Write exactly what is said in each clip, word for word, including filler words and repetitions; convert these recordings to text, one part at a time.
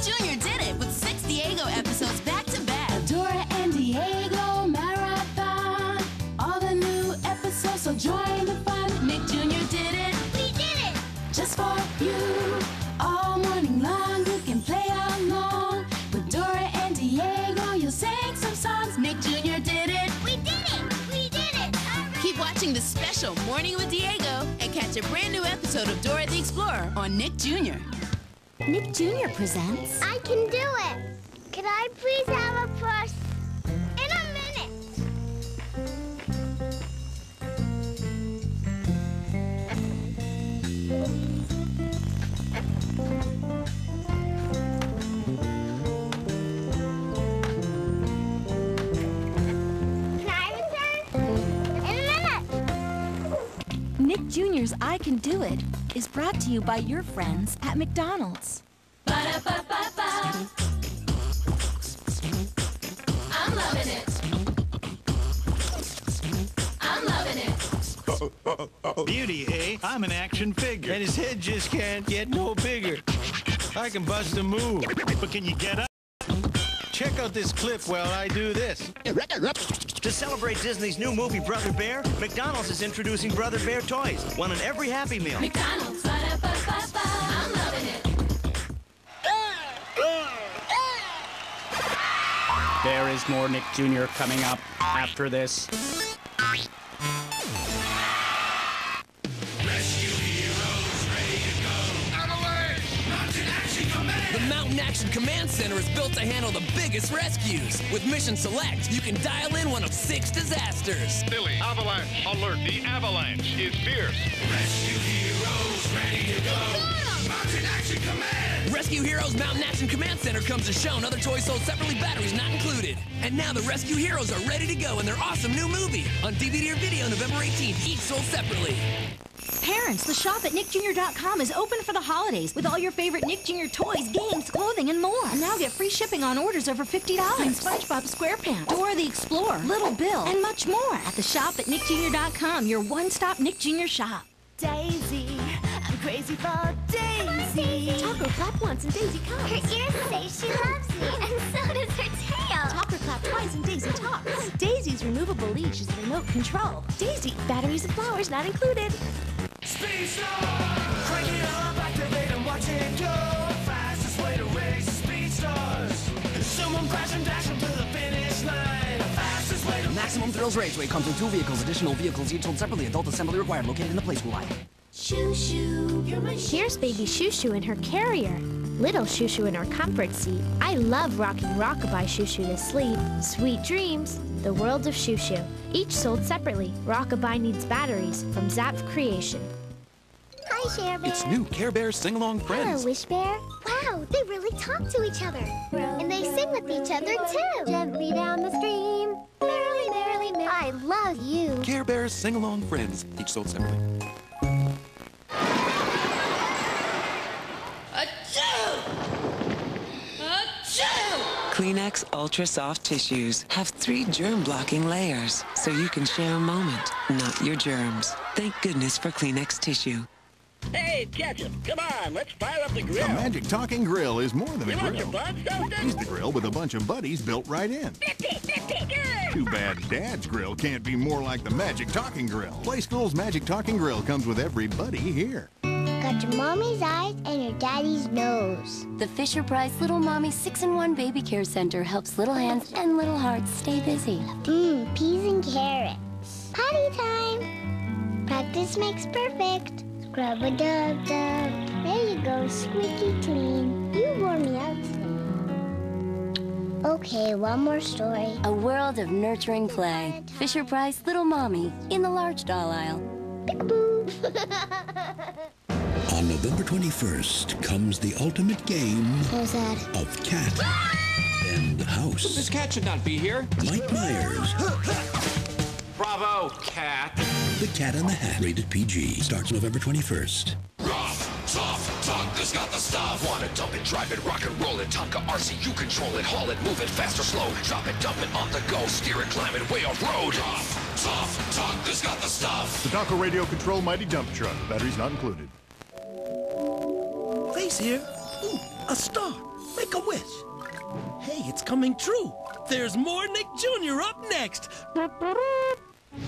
Nick Junior did it with six Diego episodes back to back. Dora and Diego marathon. All the new episodes, so join the fun. Nick Junior did it. We did it. Just for you. All morning long, you can play along. With Dora and Diego, you'll sing some songs. Nick Junior did it. We did it. We did it. All right. Keep watching the special Morning with Diego and catch a brand new episode of Dora the Explorer on Nick Junior Nick Junior presents... I can do it! Could I please have a purse? In a minute! Can I return? In a minute! Nick Junior's I Can Do It is brought to you by your friends at McDonald's. Ba-da-ba-ba-ba. I'm loving it. I'm loving it. Oh, oh, oh. Beauty, eh? I'm an action figure. And his head just can't get no bigger. I can bust a move. But can you get up? Check out this clip while I do this. To celebrate Disney's new movie, Brother Bear, McDonald's is introducing Brother Bear toys, one in every Happy Meal. McDonald's, ba-da-ba-ba-ba, I'm loving it. There is more Nick Junior coming up after this. Rescue Heroes, ready to go. Out of way! Mountain Action Command! The Mountain Action Command Center is built to handle the biggest rescues. With Mission Select, you can dial in one of six disasters. Silly, avalanche, alert, the avalanche is fierce. Rescue Heroes, ready to go. Mountain Action Command! Rescue Heroes Mountain Action Command Center comes to show, and other toys sold separately, batteries not included. And now the Rescue Heroes are ready to go in their awesome new movie. On D V D or video November eighteenth, each sold separately. Parents, the shop at Nick Junior dot com is open for the holidays with all your favorite Nick Junior toys, games, clothing, and more. And now get free shipping on orders over fifty dollars. And SpongeBob SquarePants, Dora the Explorer, Little Bill, and much more at the shop at Nick Junior dot com, your one-stop Nick Junior shop. Daisy, I'm crazy for Daisy. On, Daisy. Taco clap once and Daisy comes. Her ears say she loves me, and so does her tail. Taco clap twice and Daisy talks. Daisy's removable leash is remote control. Daisy, batteries and flowers not included. Speed Star! Crank it up, activate and watch it go. Fastest way to race is Speed Stars. Consume them, crash and dash them to the finish line. Fastest way to... Maximum Thrills Rageway comes in two vehicles. Additional vehicles each sold separately. Adult assembly required. Located in the play school line. Chou Chou, you're my Chou. Here's baby Chou Chou in her carrier. Little Chou Chou in her comfort seat. I love rocking Rockabye Chou Chou to sleep. Sweet dreams, the world of Chou Chou. Each sold separately. Rockabye needs batteries from Zapf Creation. Hi, Care Bear. It's new Care Bears Sing-Along Friends. Hello, Wish Bear. Wow, they really talk to each other. And they sing with each other, too. Gently down the stream. Merrily, merrily, merrily. I love you. Care Bears Sing-Along Friends. Each sold separately. Kleenex Ultra Soft Tissues have three germ-blocking layers, so you can share a moment, not your germs. Thank goodness for Kleenex Tissue. Hey, Ketchup, come on, let's fire up the grill. The Magic Talking Grill is more than you a grill. You want your buns? It's the grill with a bunch of buddies built right in. Fifty, fifty, good! Too bad Dad's grill can't be more like the Magic Talking Grill. Play School's Magic Talking Grill comes with every buddy here. Got your mommy's eyes and your daddy's nose. The Fisher-Price Little Mommy six in one Baby Care Center helps little hands and little hearts stay busy. Mmm, peas and carrots. Potty time. Practice makes perfect. Scrub-a-dub-dub. There you go, squeaky clean. You wore me out today. Okay, one more story. A world of nurturing play. Fisher-Price Little Mommy in the large doll aisle. Peek-a-boo. On November twenty-first comes the ultimate game of cat and house. This cat should not be here. Mike Myers. Bravo, cat. The Cat in the Hat, rated P G, starts November twenty-first. Rough, soft, Tonka's got the stuff. Wanna dump it, drive it, rock and roll it. Tonka R C, you control it, haul it, move it, fast or slow. Drop it, dump it, on the go, steer it, climb it, way off road. Rough, soft, Tonka's got the stuff. The Tonka Radio Control Mighty Dump Truck, batteries not included. Face here. Ooh, a star. Make a wish. Hey, it's coming true. There's more Nick Junior up next.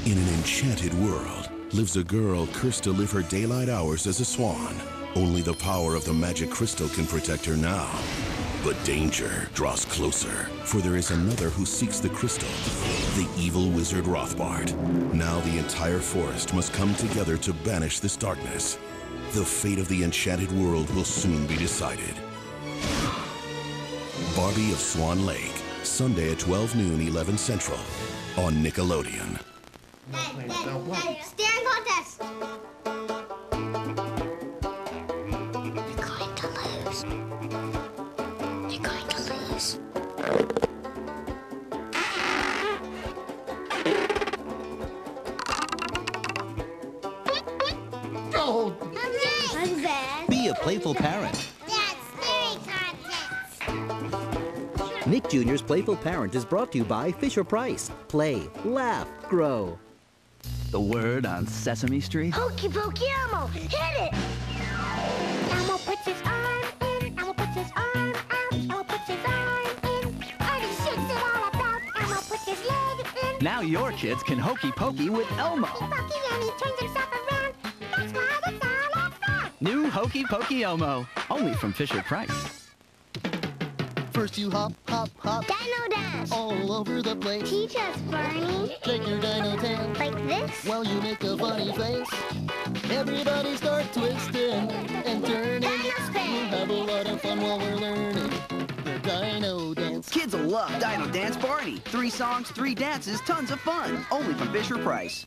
In an enchanted world lives a girl cursed to live her daylight hours as a swan. Only the power of the magic crystal can protect her now. But danger draws closer, for there is another who seeks the crystal, the evil wizard Rothbart. Now the entire forest must come together to banish this darkness. The fate of the enchanted world will soon be decided. Barbie of Swan Lake, Sunday at twelve noon, eleven Central, on Nickelodeon. Hey, hey, hey, stand contest! You're going to lose. You're going to lose. Oh! I'm bad. Be a playful parent. Nick Junior's Playful Parent is brought to you by Fisher-Price. Play, laugh, grow. The word on Sesame Street? Hokey pokey Elmo, hit it! Elmo puts his arm in, Elmo puts his arm out, Elmo puts his arm in, and he shakes it all about, Elmo puts his leg in. Now your kids can hokey pokey with Elmo. Hokey pokey and he turns himself around, that's why it's all about. New Hokey Pokey Elmo, only from Fisher-Price. First you hop, hop, hop. Dino dash. All over the place. Teach us, Barney. Shake your dino tail. Like this? While you make a funny face. Everybody start twisting and turning. Dino spin. You have a lot of fun while we're learning the dino dance. Kids will love Dino Dance Barney. Three songs, three dances, tons of fun. Only from Fisher-Price.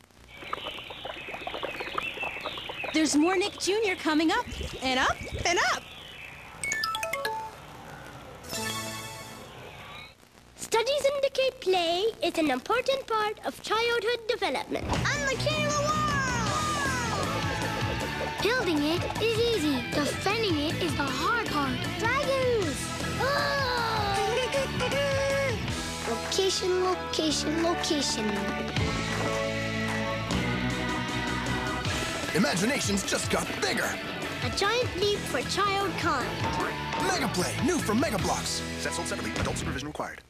There's more Nick Junior coming up and up and up. Studies indicate play is an important part of childhood development. I'm the king of the world! Building it is easy. Defending it is the hard part. Dragons! Oh! Location, location, location. Imagination's just got bigger. A giant leap for child kind. Mega Play, new from Mega Blocks. Set sold separately. Adult supervision required.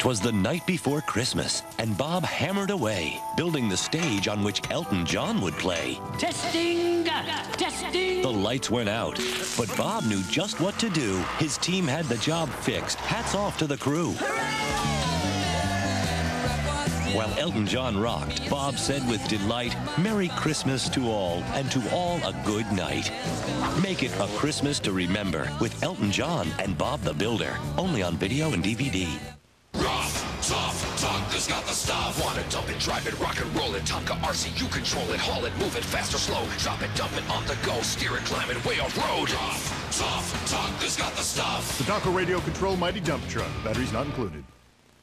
'Twas the night before Christmas, and Bob hammered away, building the stage on which Elton John would play. Testing! Testing! The lights went out, but Bob knew just what to do. His team had the job fixed. Hats off to the crew. Hooray! While Elton John rocked, Bob said with delight, "Merry Christmas to all, and to all a good night." Make it a Christmas to remember with Elton John and Bob the Builder, only on video and D V D. Rough, tough, Tonka's got the stuff. Wanna dump it, drive it, rock and roll it. Tonka R C, you control it, haul it, move it, fast or slow. Drop it, dump it, on the go, steer it, climb it, way off-road. Rough, tough, Tonka's got the stuff. The Tonka radio control mighty dump truck. Batteries not included.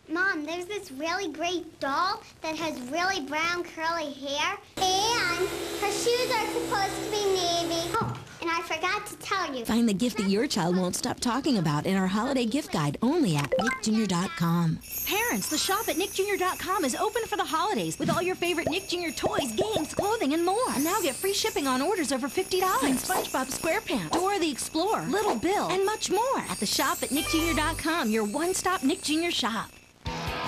Mom, there's this really great doll that has really brown curly hair. And her shoes are supposed to be navy. Oh, and I forgot to tell you. Find the gift that your child won't stop talking about in our holiday gift guide only at Nick Junior dot com. Parents, the shop at Nick Junior dot com is open for the holidays with all your favorite Nick Junior toys, games, clothing, and more. And now get free shipping on orders over fifty dollars. Find SpongeBob SquarePants, Dora the Explorer, Little Bill, and much more at the shop at Nick Junior dot com, your one-stop Nick Junior shop.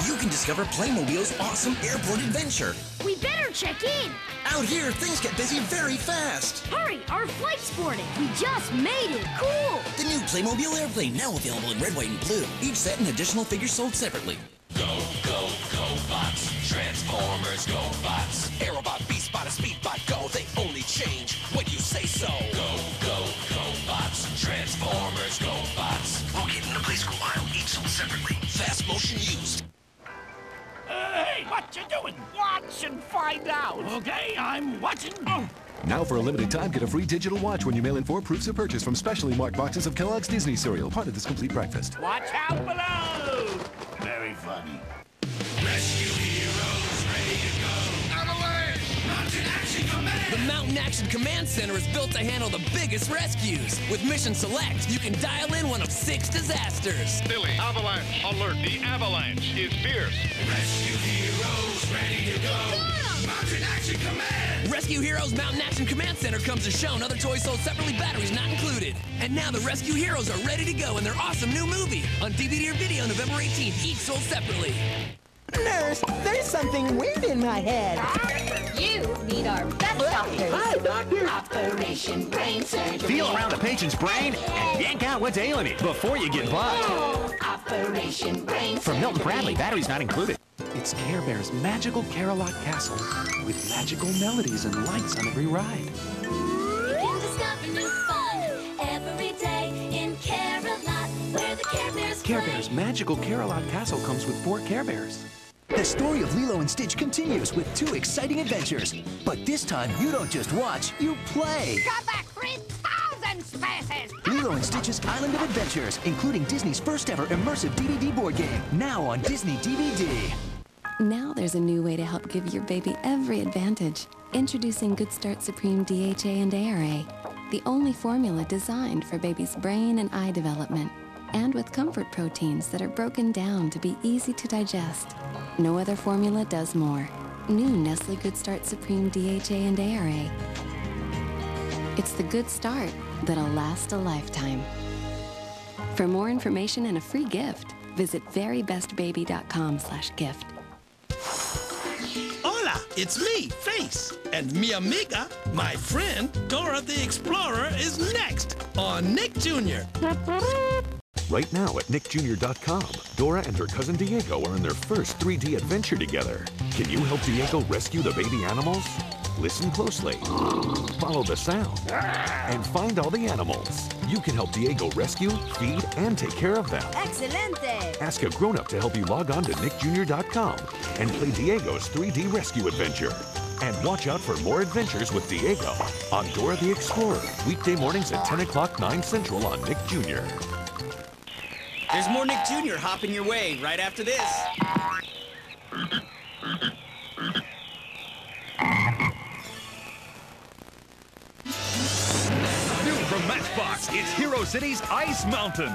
You can discover Playmobil's awesome airport adventure. We better check in. Out here, things get busy very fast. Hurry, our flight's boarding. We just made it. Cool. The new Playmobil airplane, now available in red, white, and blue. Each set and additional figures sold separately. Go, go, Go-Bots. Transformers, Go-Bots. Aerobot, B-Spot, Speedbot, Go. They only change when you say so. Go, go, Go-Bots. Transformers, Go-Bots. Located in a play school aisle, each sold separately. Fast motion used. Uh, hey, what you doing? Watch and find out. Okay, I'm watching. Oh. Now for a limited time, get a free digital watch when you mail in four proofs of purchase from specially marked boxes of Kellogg's Disney cereal, part of this complete breakfast. Watch out below. Very funny. Rescue Heroes, ready to go. Out of way. Mountain Action Command. The Mountain Action Command Center is built to handle the biggest rescues. With Mission Select, you can dial in one of six disasters. Silly, avalanche, alert, the avalanche is fierce. Rescue Heroes, ready to go. Dora, Mountain Action Command! Rescue Heroes Mountain Action Command Center comes to shown. Other toys sold separately, batteries not included. And now the Rescue Heroes are ready to go in their awesome new movie. On D V D or video November eighteenth, each sold separately. Nurse, there's something weird in my head. You need our best doctors. Hi, doctor. Operation Brain Surgery. Feel around the patient's brain and yank out what's ailing it before you get bugged. Oh, Operation Brain Surgery. From Milton Bradley, batteries not included. It's Care Bears' magical Carolot Castle with magical melodies and lights on every ride. You can discover new fun every day in Carolot, where the Care Bears play. Care Bears' magical Carolot Castle comes with four Care Bears. The story of Lilo and Stitch continues with two exciting adventures. But this time, you don't just watch, you play. Got back three thousand spaces! Lilo and Stitch's Island of Adventures, including Disney's first ever immersive D V D board game. Now on Disney D V D. Now there's a new way to help give your baby every advantage. Introducing Good Start Supreme D H A and A R A. The only formula designed for baby's brain and eye development. And with comfort proteins that are broken down to be easy to digest. No other formula does more. New Nestle Good Start Supreme D H A and A R A. It's the good start that'll last a lifetime. For more information and a free gift, visit very best baby dot com slash gift. Hola, it's me, Face. And mi amiga, my friend, Dora the Explorer is next on Nick Junior Right now at Nick Jr dot com, Dora and her cousin Diego are in their first three D adventure together. Can you help Diego rescue the baby animals? Listen closely, follow the sound, and find all the animals. You can help Diego rescue, feed, and take care of them. Excelente! Ask a grown-up to help you log on to Nick Jr dot com and play Diego's three D rescue adventure. And watch out for more adventures with Diego on Dora the Explorer, weekday mornings at ten o'clock, nine central on Nick Junior There's more Nick Junior hopping your way right after this. New from Matchbox, it's Hero City's Ice Mountain.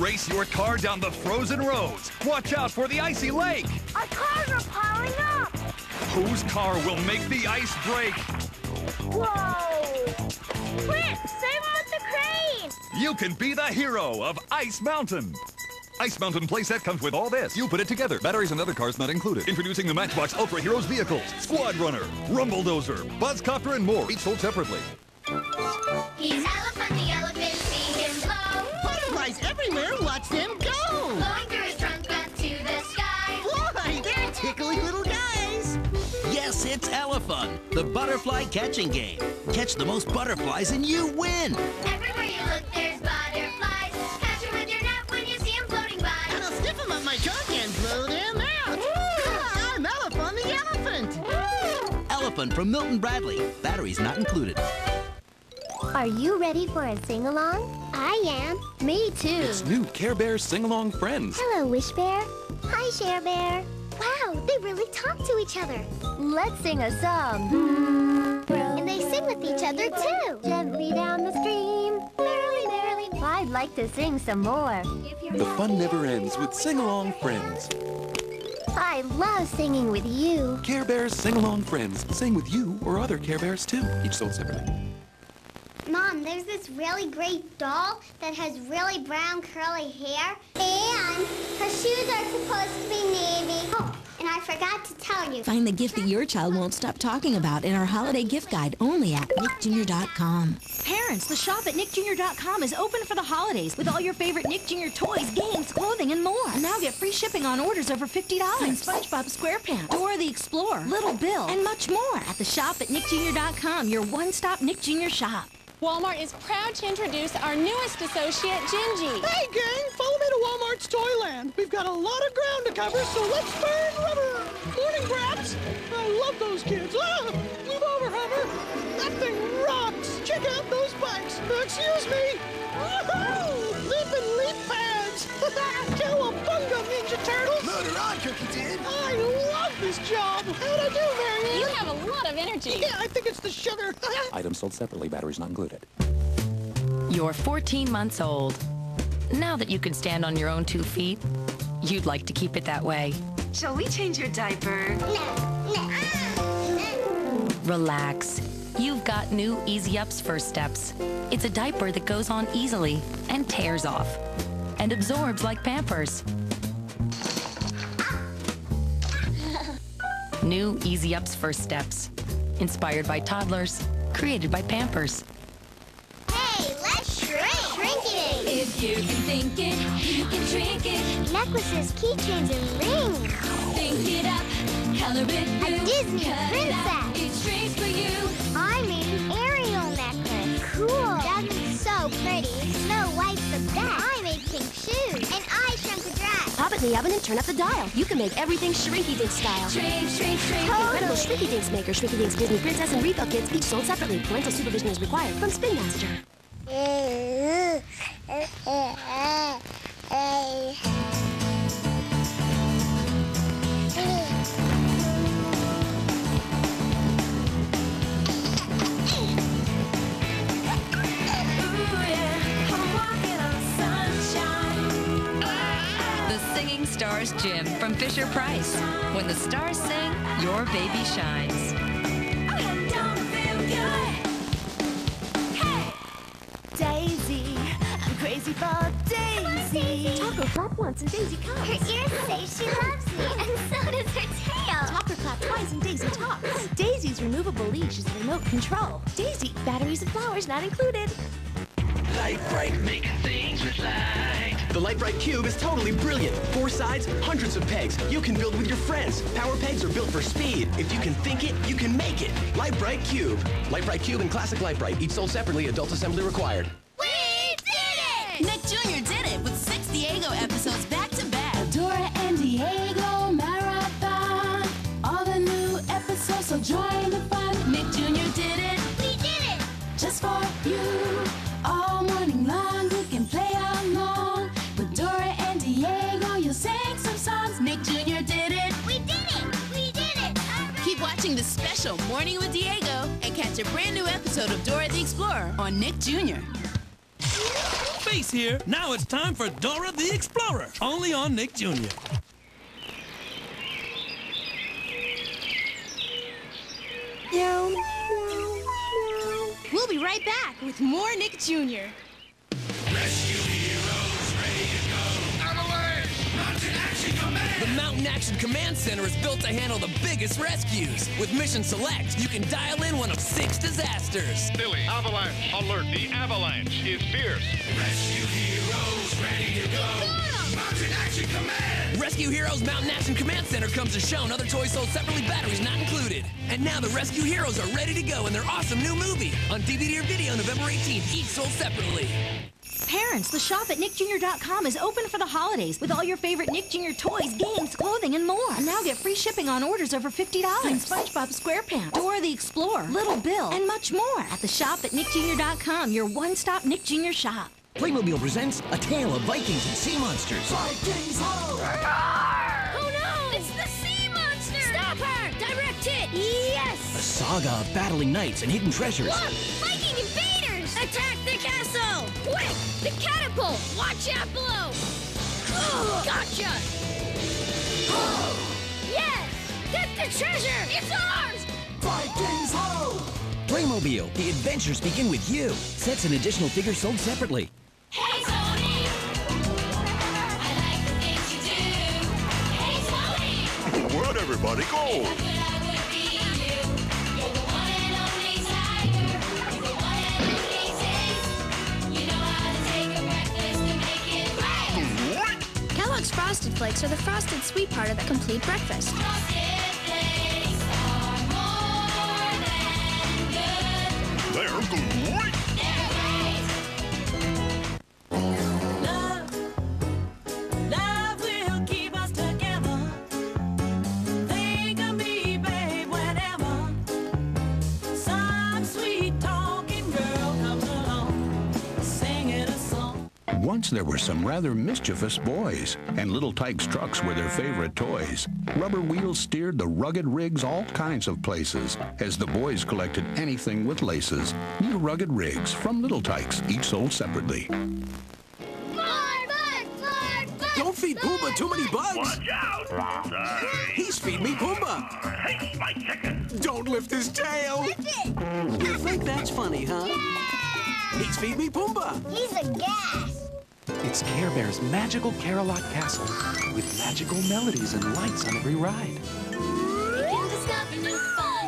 Race your car down the frozen roads. Watch out for the icy lake. Our cars are piling up. Whose car will make the ice break? Whoa! Quick, save him with the crane! You can be the hero of Ice Mountain. Ice Mountain playset comes with all this. You put it together. Batteries and other cars not included. Introducing the Matchbox Ultra Heroes vehicles. Squad Runner, Rumble Dozer, Buzzcopter, and more. Each sold separately. He's elephant the elephant, see him blow. Butterflies everywhere, watch them go. Blowing through his trunk up to the sky. Why, they're tickly little guys. Yes, it's Elefun, the butterfly catching game. Catch the most butterflies and you win. Everywhere you look, there's butterflies. Catch them with your net when you see them floating by. And I'll sniff them on my trunk and blow them out. I'm Elefun the elephant. Elefun from Milton Bradley. Batteries not included. Are you ready for a sing-along? I am. Me too. It's new Care Bears Sing-Along Friends. Hello, Wish Bear. Hi, Share Bear. Wow, they really talk to each other. Let's sing a song. And they sing with each other too. Gently down the stream, merrily, merrily. I'd like to sing some more. The fun never ends with Sing-Along Friends. I love singing with you. Care Bears Sing-Along Friends. Sing with you or other Care Bears too. Each sold separately. Mom, there's this really great doll that has really brown curly hair, and her shoes are supposed to be navy. Oh, and I forgot to tell you. Find the gift that your child won't stop talking about in our holiday gift guide only at Nick Jr dot com. Parents, the shop at Nick Jr dot com is open for the holidays with all your favorite Nick Junior toys, games, clothing, and more. And now get free shipping on orders over fifty dollars. Find SpongeBob SquarePants, Dora the Explorer, Little Bill, and much more at the shop at Nick Jr dot com, your one-stop Nick Junior shop. Walmart is proud to introduce our newest associate, Gingy. Hey, gang, follow me to Walmart's Toyland. We've got a lot of ground to cover, so let's burn rubber. Morning, Braps. I love those kids. Ah, move over, Homer. That thing rocks. Check out those bikes. Excuse me. Woohoo! Leap and leap pads. Cowabunga, Ninja Turtles. Motor on, Cookie Tin. I love this job. How'd I do, Marianne? You have a lot of energy. Yeah, I think it's the sugar. Items sold separately, batteries not included. You're fourteen months old. Now that you can stand on your own two feet, you'd like to keep it that way. Shall we change your diaper? No, no. Relax. You've got new Easy Ups First Steps. It's a diaper that goes on easily and tears off and absorbs like Pampers. New Easy Ups First Steps. Inspired by toddlers, created by Pampers. Hey, let's shrink! Shrinking! If you can think it, you can drink it. Necklaces, keychains, and rings. Think it up, color it blue. A Disney Cut princess! It, it shrinks for you. I made an Ariel necklace. Cool! That is so pretty. Snow White's the best. I made pink shoes. And I shrunk a dress. Pop it in the oven and turn up the dial. You can make everything Shrinky Dink style. Shrink, shrink, shrink. Totally. Incredible Shrinky Dinks maker, Shrinky Dinks Disney Princess, and Refill Kids, each sold separately. Parental supervision is required from Spin Master. Stars Gym from Fisher-Price. When the stars sing, your baby shines. I don't feel good. Hey! Daisy, I'm crazy for Daisy. Topper clap once and Daisy comes. Her ears say she loves me, and so does her tail. Topper clap twice and Daisy talks. Daisy's removable leash is remote control. Daisy, batteries and flowers not included. Light Bright, making things with light. The Light Bright Cube is totally brilliant. Four sides, hundreds of pegs. You can build with your friends. Power pegs are built for speed. If you can think it, you can make it. Light Bright Cube. Light Bright Cube and Classic Light Bright. Each sold separately. Adult assembly required. We did it! Nick Junior did it with six Diego episodes back to back. Dora and Diego marathon. All the new episodes, so join the fun. Nick Junior did it. We did it! Just for you. All morning long, you can play along. With Dora and Diego, you'll sing some songs. Nick Junior did it. We did it. We did it. All right. Keep watching the special Morning with Diego and catch a brand new episode of Dora the Explorer on Nick Junior Face here. Now it's time for Dora the Explorer, only on Nick Junior We'll be right back with more Nick Junior Rescue Heroes, ready to go. Out of alert! Mountain Action Command! The Mountain Action Command Center is built to handle the biggest rescues. With Mission Select, you can dial in one of six disasters. Silly, avalanche, alert, the avalanche is fierce. Rescue Heroes, ready to go. Go! Mountain Action Command! Rescue Heroes Mountain Action Command Center comes to show and other toys sold separately, batteries not included. And now the Rescue Heroes are ready to go in their awesome new movie. On D V D or video November eighteenth, each sold separately. Parents, the shop at Nick Jr dot com is open for the holidays with all your favorite Nick Junior toys, games, clothing, and more. And now get free shipping on orders over fifty dollars. Like SpongeBob SquarePants, Dora the Explorer, Little Bill, and much more. At the shop at Nick Jr dot com, your one-stop Nick Junior shop. Playmobil presents A Tale of Vikings and Sea Monsters. Vikings, ho! Oh no! It's the sea monster! Stop her! Direct it! Yes! A saga of battling knights and hidden treasures. Look! Viking invaders! Attack the castle! Quick! The catapult! Watch out below! Oh, gotcha! Oh. Yes! Get the treasure! It's ours! Vikings, ho! Playmobil, the adventures begin with you. Sets and additional figures sold separately. Hey, Tony! I like the things you do. Hey, Tony! Where'd everybody go? If I could, I would be you. You're the one and only tiger. You're the one and only taste. You know how to take a breakfast and make it right. What? Kellogg's Frosted Flakes are the frosted sweet part of the complete breakfast. Frosted. They're great! They're great! Love, love will keep us together. Think of me, babe, whenever some sweet talking girl comes along, singing a song. Once there were some rather mischievous boys, and little Tyke's trucks were their favorite toys. Rubber wheels steered the rugged rigs all kinds of places, as the boys collected anything with laces. New rugged rigs from Little Tykes, each sold separately. More butts! More butts! Don't feed Booba are too many bugs. Watch out! Sorry. He's feeding me Pumbaa. Take my chicken. Don't lift his tail. Lift it. You think that's funny, huh? Yeah. He's feeding me Pumbaa. He's a gas. It's Care Bear's magical Care-a-Lot Castle with magical melodies and lights on every ride. You can discover new fun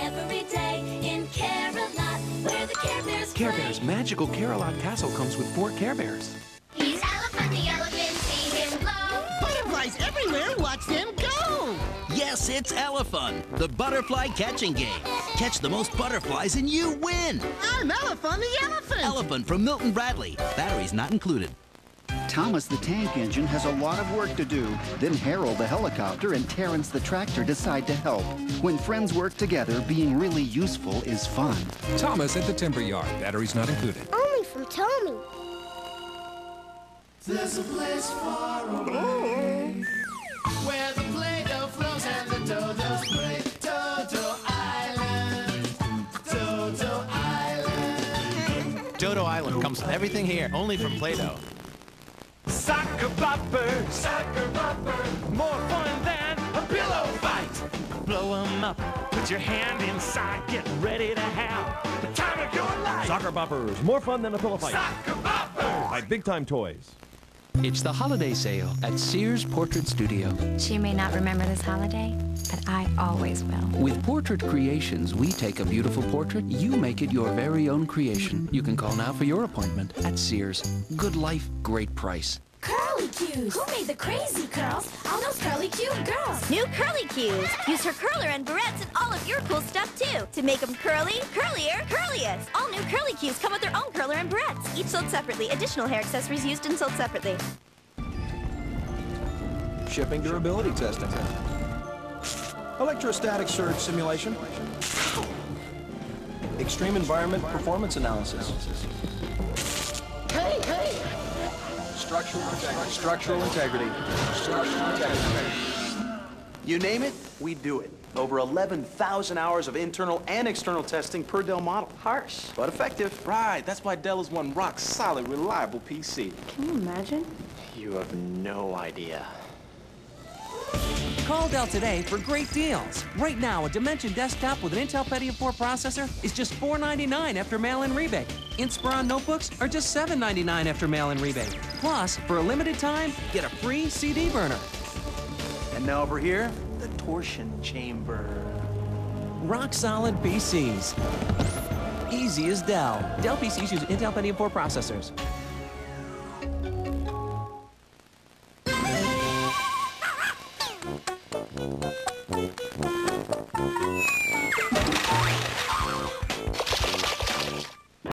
every day in Care-a-Lot, where the Care Bears play. Care Bear's magical Care-a-Lot Castle comes with four Care Bears. He's Elephant the Elephant, see him blow. Butterflies everywhere, watch them go! Yes, it's Elephant, the butterfly catching game. Catch the most butterflies and you win! I'm Elephant the Elephant! Elephant from Milton Bradley. Batteries not included. Thomas the tank engine has a lot of work to do. Then Harold the helicopter and Terrence the tractor decide to help. When friends work together, being really useful is fun. Thomas at the timber yard. Batteries not included. Only from Tommy. There's a place far away where the Play-Doh flows and the dodos play. Dodo Island, Dodo Island. Dodo Island comes with everything here, only from Play-Doh. Soccer bopper, soccer bopper, more fun than a pillow fight. Blow 'em up, put your hand inside, get ready to have the time of your life. Soccer boppers, more fun than a pillow fight. Soccer bopper by Big Time Toys. It's the holiday sale at Sears Portrait Studio. She may not remember this holiday, but I always will. With Portrait Creations, we take a beautiful portrait, you make it your very own creation. You can call now for your appointment at Sears. Good life, great price. Curly Cues! Who made the crazy curls? All those Curly Cue girls! New Curly Cues! Use her curler and barrettes and all of your cool stuff, too, to make them curly, curlier, curliest! All new Curly Cues come with their own curler and barrettes, each sold separately. Additional hair accessories used and sold separately. Shipping durability testing. Electrostatic surge simulation. Extreme environment performance analysis. Hey, hey! Structural integrity. Structural integrity. Structural integrity. You name it, we do it. Over eleven thousand hours of internal and external testing per Dell model. Harsh. But effective. Right, that's why Dell is one rock-solid, reliable P C. Can you imagine? You have no idea. Call Dell today for great deals. Right now, a Dimension desktop with an Intel Pentium four processor is just four ninety-nine after mail-in rebate. Inspiron notebooks are just seven ninety-nine after mail-in rebate. Plus, for a limited time, get a free C D burner. And now over here, the torsion chamber. Rock-solid P Cs. Easy as Dell. Dell P Cs use Intel Pentium four processors.